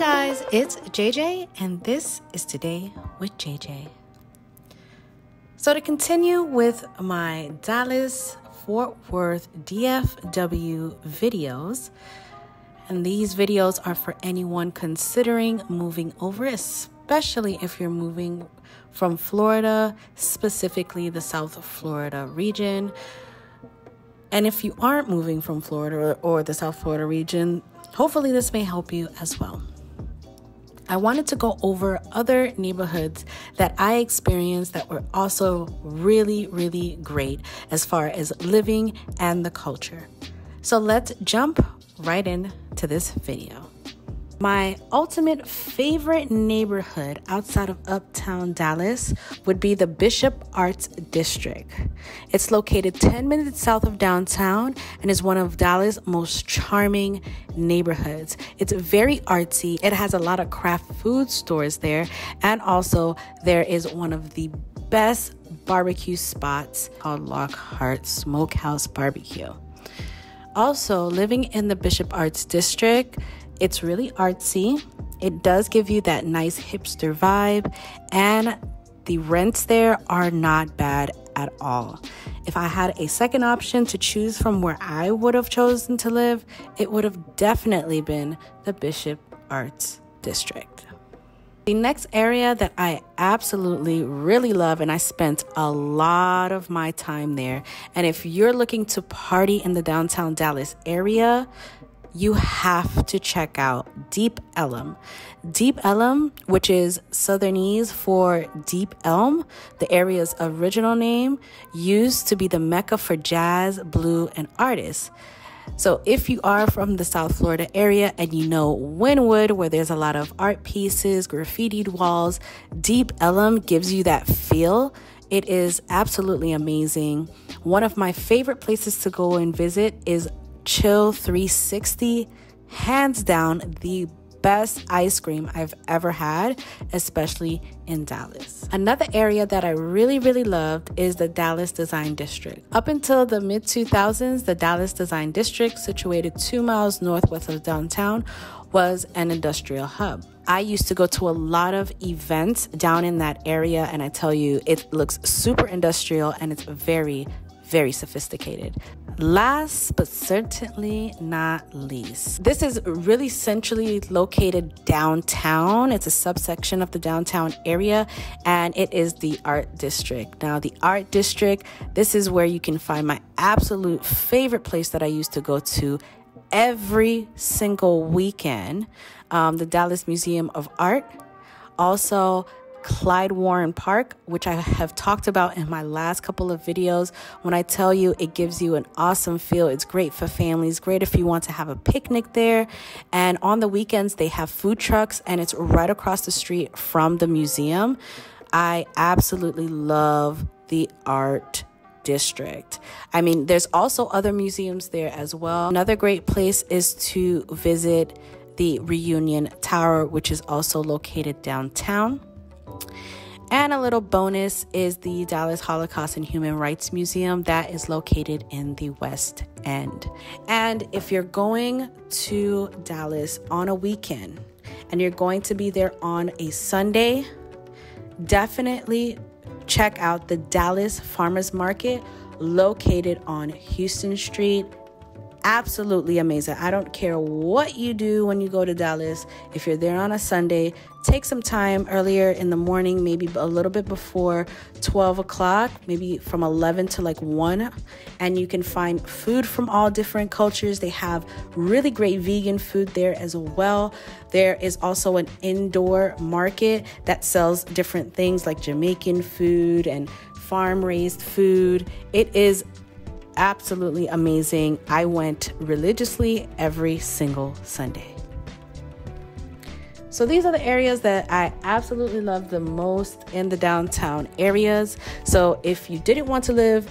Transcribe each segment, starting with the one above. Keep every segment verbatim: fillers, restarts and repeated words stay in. Hi guys, it's J J and this is Today with J J. So to continue with my Dallas-Fort Worth D F W videos, and these videos are for anyone considering moving over, especially if you're moving from Florida, specifically the South Florida region. And if you aren't moving from Florida or the South Florida region, hopefully this may help you as well. I wanted to go over other neighborhoods that I experienced that were also really, really great as far as living and the culture. So let's jump right into this video. My ultimate favorite neighborhood outside of Uptown Dallas would be the Bishop Arts District. It's located ten minutes south of downtown and is one of Dallas' most charming neighborhoods. It's very artsy. It has a lot of craft food stores there, and also there is one of the best barbecue spots called Lockhart Smokehouse Barbecue. Also, living in the Bishop Arts District, it's really artsy. It does give you that nice hipster vibe, and the rents there are not bad at all. If I had a second option to choose from where I would have chosen to live, it would have definitely been the Bishop Arts District. The next area that I absolutely really love, and I spent a lot of my time there, and if you're looking to party in the downtown Dallas area, you have to check out Deep Ellum. Deep Ellum, which is Southernese for Deep Elm, the area's original name, used to be the mecca for jazz, blues, and artists. So if you are from the South Florida area and you know Wynwood, where there's a lot of art pieces, graffitied walls, Deep Ellum gives you that feel. It is absolutely amazing. One of my favorite places to go and visit is Chill three sixty, hands down the best ice cream I've ever had, especially in Dallas. Another area that I really, really loved is the Dallas Design District. Up until the mid two thousands, the Dallas Design District, situated two miles northwest of downtown, was an industrial hub. I used to go to a lot of events down in that area, and I tell you, it looks super industrial and it's very, very sophisticated. Last but certainly not least, this is really centrally located downtown. It's a subsection of the downtown area, and it is the Art District. Now, the Art District, this is where you can find my absolute favorite place that I used to go to every single weekend, um, the Dallas Museum of Art. Also, Clyde Warren Park, which I have talked about in my last couple of videos. When I tell you, it gives you an awesome feel. It's great for families, great if you want to have a picnic there. And on the weekends, they have food trucks, and it's right across the street from the museum. I absolutely love the Art District. I mean, there's also other museums there as well. Another great place is to visit the Reunion Tower, which is also located downtown. And a little bonus is the Dallas Holocaust and Human Rights Museum that is located in the West End. And if you're going to Dallas on a weekend and you're going to be there on a Sunday, definitely check out the Dallas Farmers Market located on Houston Street. Absolutely amazing. I don't care what you do when you go to Dallas. If you're there on a Sunday, take some time earlier in the morning, maybe a little bit before twelve o'clock, maybe from eleven to like one, and you can find food from all different cultures. They have really great vegan food there as well. There is also an indoor market that sells different things like Jamaican food and farm-raised food. It is absolutely amazing. I went religiously every single Sunday. So these are the areas that I absolutely love the most in the downtown areas. So if you didn't want to live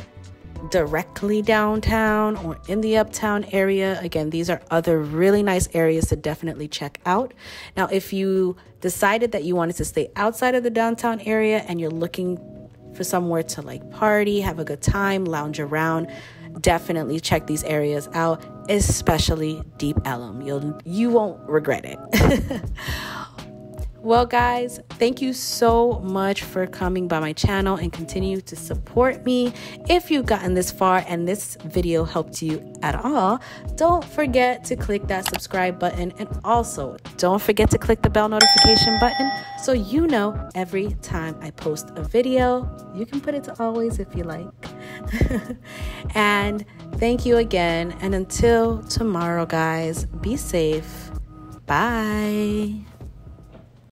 directly downtown or in the uptown area, again, these are other really nice areas to definitely check out. Now, if you decided that you wanted to stay outside of the downtown area and you're looking for somewhere to like party, have a good time, lounge around, definitely check these areas out, especially Deep Ellum. You'll, you won't regret it. Well, guys, thank you so much for coming by my channel and continue to support me. If you've gotten this far and this video helped you at all, don't forget to click that subscribe button, and also don't forget to click the bell notification button so you know every time I post a video. You can put it to always if you like. And thank you again, and until tomorrow, guys, be safe. Bye.